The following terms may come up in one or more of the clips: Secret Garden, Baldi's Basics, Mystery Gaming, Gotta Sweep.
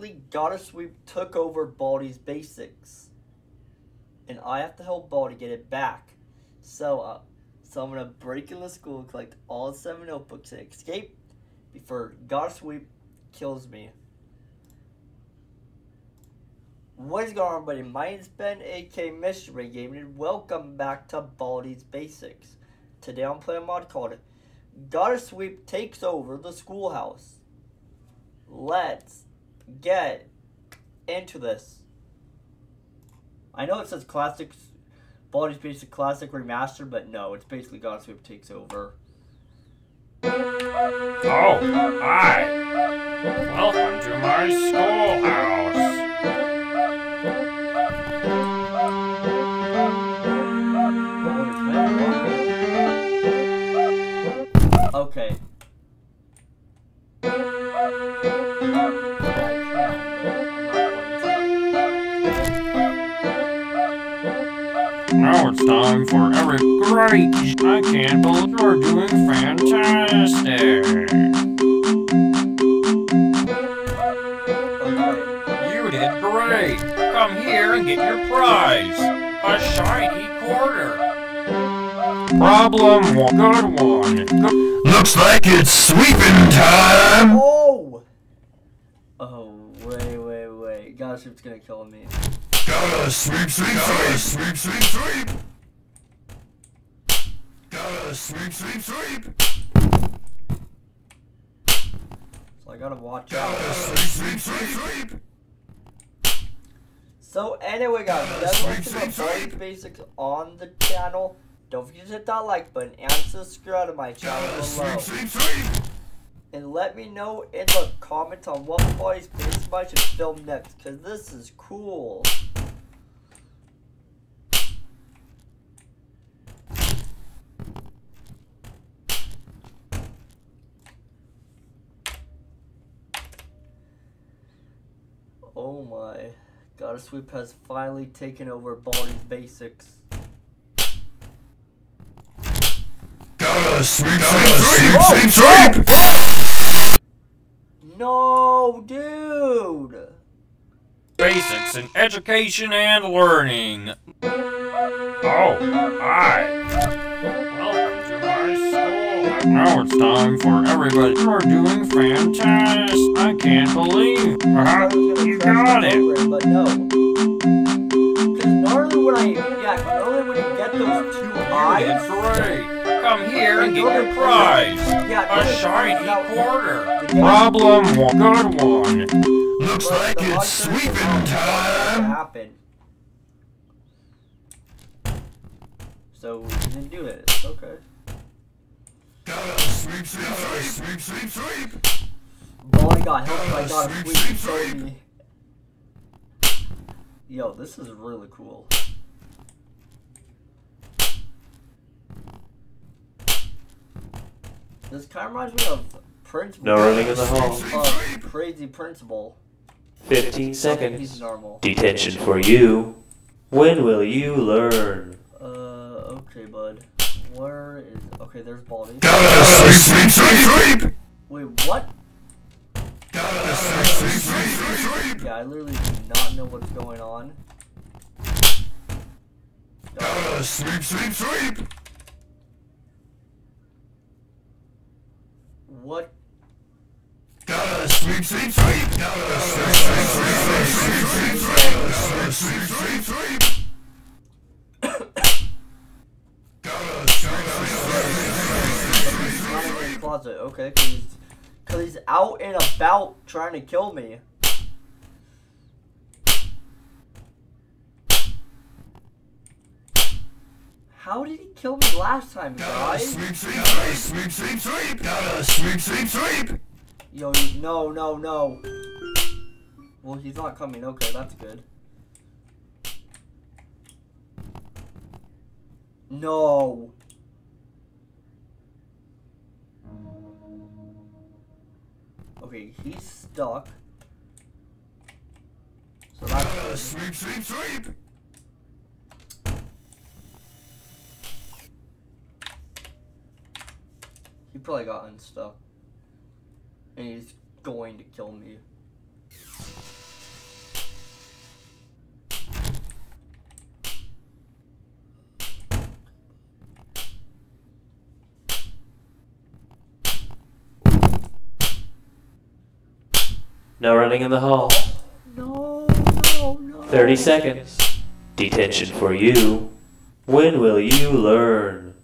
Currently, Gotta Sweep took over Baldi's Basics, and I have to help Baldi get it back. So I'm gonna break into school, collect all 7 notebooks, and escape before Gotta Sweep kills me. What is going on, everybody? My name's Ben, aka Mystery Gaming, and welcome back to Baldi's Basics. Today I'm playing a mod called Gotta Sweep Takes Over the Schoolhouse. Let's get into this. I know it says classics, Baldi's Basic Classic Remastered, but no, it's basically Gotta Sweep Takes Over. Oh, hi. Welcome to my schoolhouse. Okay. Now it's time for every great. I can't believe you're doing fantastic. You did great. Come here and get your prize. A shiny quarter. Problem one. Good one. Good. Looks like it's sweeping time! Oh! Oh, wait. Gotta Sweep's gonna kill me. Gotta Sweep, sweep! Gotta Sweep, sweep! So I gotta watch out. Gotta sweep! So anyway, guys, that's what's about Baldi's Basics on the channel. Don't forget to hit that like button and subscribe to my channel below. And let me know in the comments on what Baldi's Basics I should film next, because this is cool. Oh my. Gotta Sweep has finally taken over Baldi's Basics. Sweep! No, dude! Basics in education and learning. Oh, hi. Welcome to my school. Now it's time for everybody. You're doing fantastic. I can't believe you got it. But no. Because normally when I get those 2 eyes, great. Come here and get your prize. Yeah, a shiny quarter. Problem one. Good one. Looks like it's sweeping time. Happen. So we didn't do it. Okay. Gotta sweep, sweep. Oh my God! Help me! I gotta sweep. Yo, this is really cool. This kind of reminds me of Principal. No running in the hall. Crazy Principal. 15 seconds. He's normal. Detention for you. When will you learn? Okay, bud. Where is... Okay, there's Baldi. Gotta sweep! Wait, what? Gotta sweep! Yeah, I literally do not know what's going on. Gotta sweep! What? Gotta sweep, sweep! Gotta sweep, closet, okay, cause he's out and about trying to kill me. How did he kill me last time, guys? Gotta sweep, sweep! Gotta sweep, sweep! Yo, no. Well, he's not coming. Okay, that's good. No. Okay, he's stuck. So that's good. Sweep! He probably got unstuck, and he's going to kill me. No running in the hall. No, no, no. 30 seconds. Detention for you. When will you learn?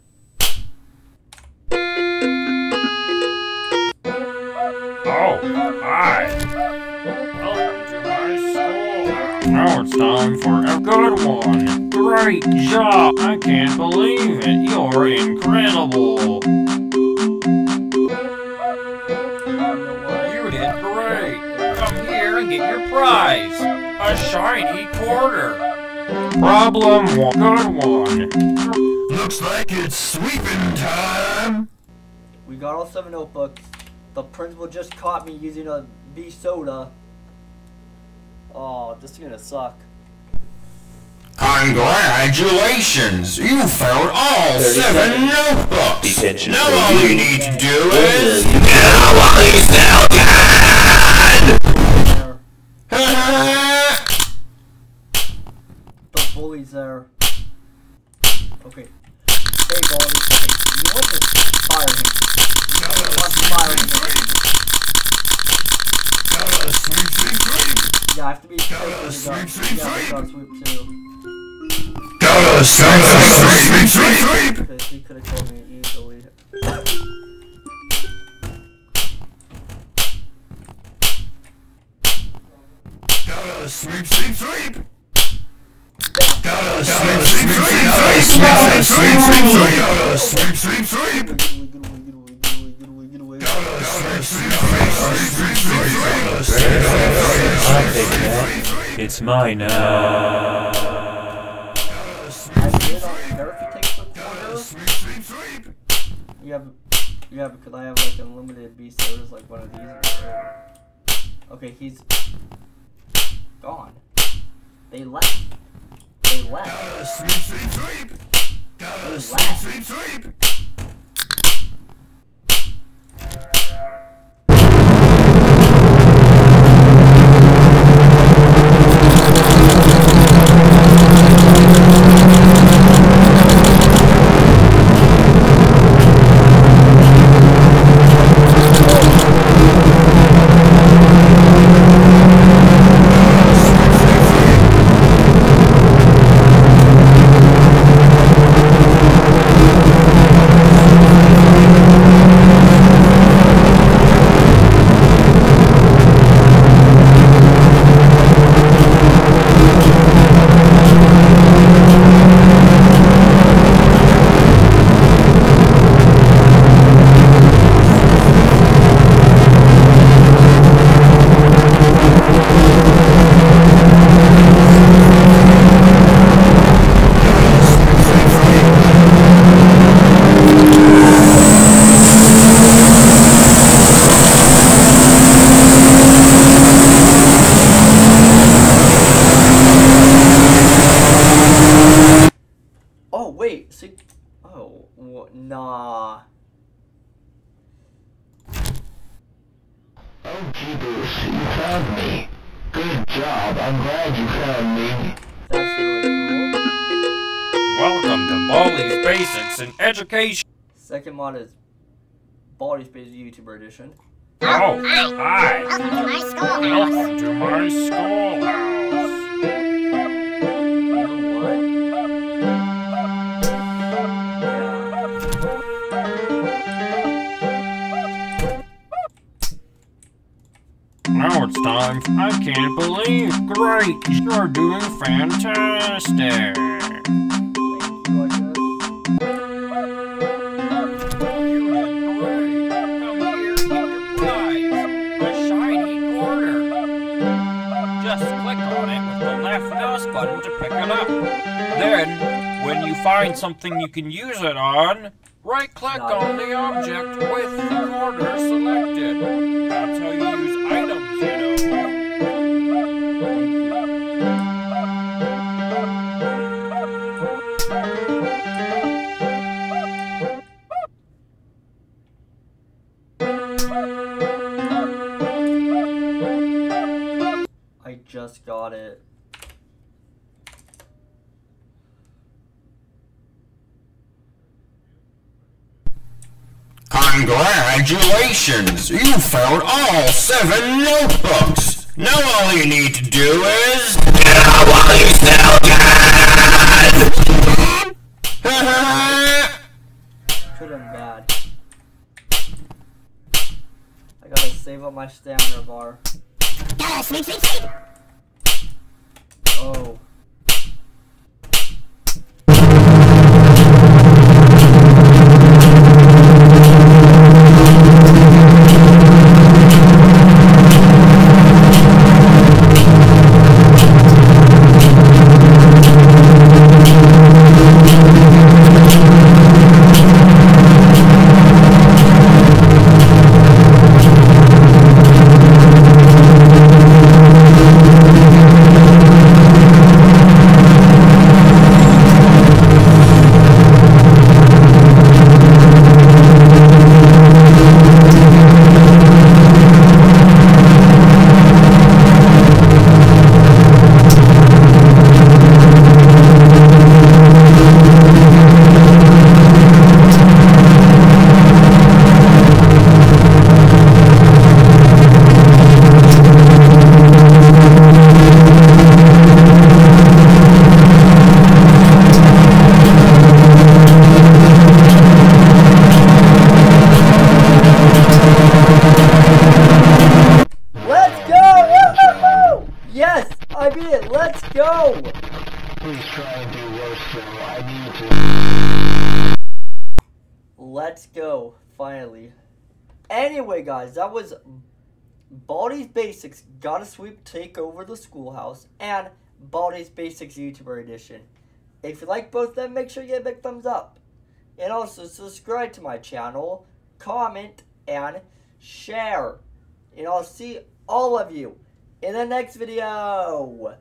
Now it's time for a good one. Great job! I can't believe it. You're incredible. You did great. Come here and get your prize. A shiny quarter. Problem one. Good one. Looks like it's sweeping time. We got all 7 notebooks. The principal just caught me using a B soda. Oh, this is gonna suck. Congratulations! You found all 7 notebooks! Detention. Now all you need to do is... Now all you still can! The bully's there. Okay. Hey, Baldi. Okay, you want to fire him. You want to fire him. Yeah, I have to be careful. Gotta sweep, sweep, sweep! Gotta sweep too. Gotta sweep, sweep, sweep! Okay, he could've killed me easily. Gotta sweep, sweep, sweep! Gotta sweep, sweep, sweep! Gotta sweep, sweep, sweep! Gotta sweep, sweep, sweep! Gotta sweep, sweep, sweep! Gotta sweep, sweep! I take that. It's mine now. I really don't care if you take the quarter. Yeah, because I have like unlimited beast sodas, like one of these. Okay, he's gone. They left. They left. Gotta sweep, sweep, sweep. Gotta sweep, sweep, sweep. Oh, jeebus, you found me. Good job, I'm glad you found me. That's really cool. Welcome to Baldi's Basics in Education. Second mod is Baldi's Basics YouTuber Edition. Oh, hi. Welcome to my schoolhouse. Now it's time. I can't believe. Great. You're doing fantastic. You did great. Come here and get your prize. A shiny quarter. Just click on it with the left mouse button to pick it up. Then, when you find something you can use it on, right-click on the object with the quarter selected. That's how you use items, you know. I just got it. Congratulations! You found all 7 notebooks! Now all you need to do is... Now all you still can! Put him bad. I gotta save up my stamina bar. Gotta sweep, sweep, sweep! Oh. Let's go, finally. Anyway, guys, that was Baldi's Basics Gotta Sweep Take Over the Schoolhouse and Baldi's Basics YouTuber Edition. If you like both of them, make sure you give a big thumbs up. And also subscribe to my channel, comment, and share. And I'll see all of you in the next video.